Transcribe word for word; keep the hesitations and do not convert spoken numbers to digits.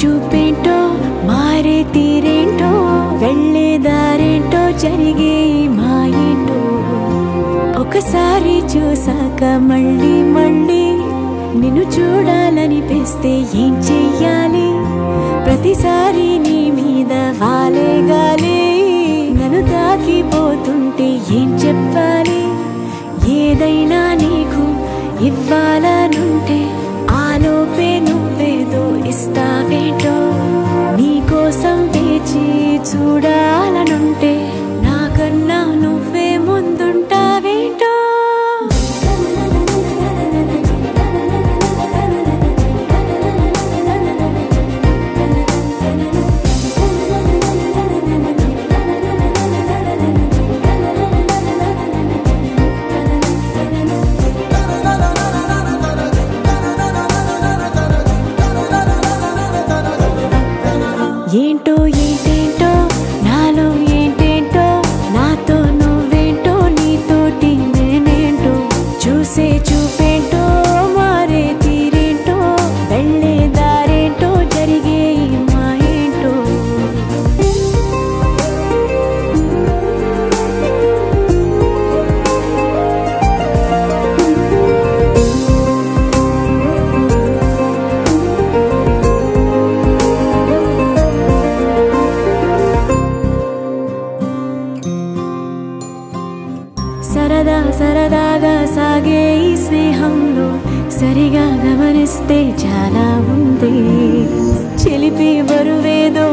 చూపేంటో మారే తీరేంటో వెళ్ళేదారేంటో జరిగే మాయేంటో ఒకసారి చూసాక మళ్ళీ మళ్ళీ నిన్ను చూడాలనిపిస్తే ఏం చెయ్యాలి? ప్రతిసారి నీ మీద వాలే గాలే నన్ను తాకిపోతుంటే ఏం చెప్పాలి? ఏదైనా నీకు ఇవ్వాలనుంటే ఆలోపే నువ్వేదో ఇస్తావేంటో, నీకోసం వేచి చూడాలనుంటే నాకన్నా నువ్వే ముందుంటావేంటో. ఏంటో ఏంటేంటో నాలో ఏంటేంటో నాతో నువ్వేంటో నీతోటి నేనేంటో చూసే చూపేంటో మారే తీరేంటో వెళ్ళేదారేంటో జరిగే మా ఏంటో. సరదా సరదాగా సాగే ఈ స్నేహంలో సరిగా గమనిస్తే చాలా ఉంది, చెలిపి బరువేదో